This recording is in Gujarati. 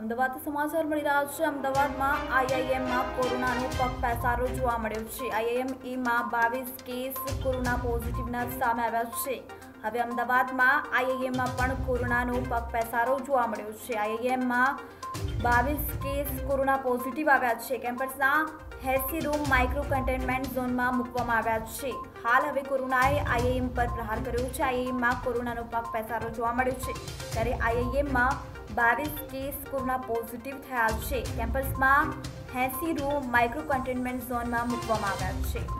અમદાવાદ સમાચાર મળી રહ્યા છે। અમદાવાદમાં આઈઆઈએમમાં કોરોનાનો પગપેસારો જોવા મળ્યો છે। આઈઆઈએમમાં 22 કેસ કોરોના પોઝિટિવના સામે આવ્યા છે। હવે અમદાવાદમાં આઈઆઈએમમાં પણ કોરોનાનો પગપેસારો જોવા મળ્યો છે। આઈઆઈએમમાં 22 કેસ કોરોના પોઝિટિવ આવ્યા છે। કેમ્પસના 80 રૂમ માઇક્રો કન્ટેનમેન્ટ ઝોનમાં મૂકવામાં આવ્યા છે। હાલ હવે કોરોનાએ આઈઆઈએમ પર પ્રહાર કર્યો છે। આઈઆઈએમમાં કોરોનાનો પગપેસારો જોવા મળ્યો છે, ત્યારે આઈઆઈએમમાં 22 કેસ કોરોના પોઝિટિવ થયા છે। કેમ્પસમાં 80 રૂમ માઇક્રો કન્ટેનમેન્ટ ઝોનમાં મૂકવામાં આવ્યા છે।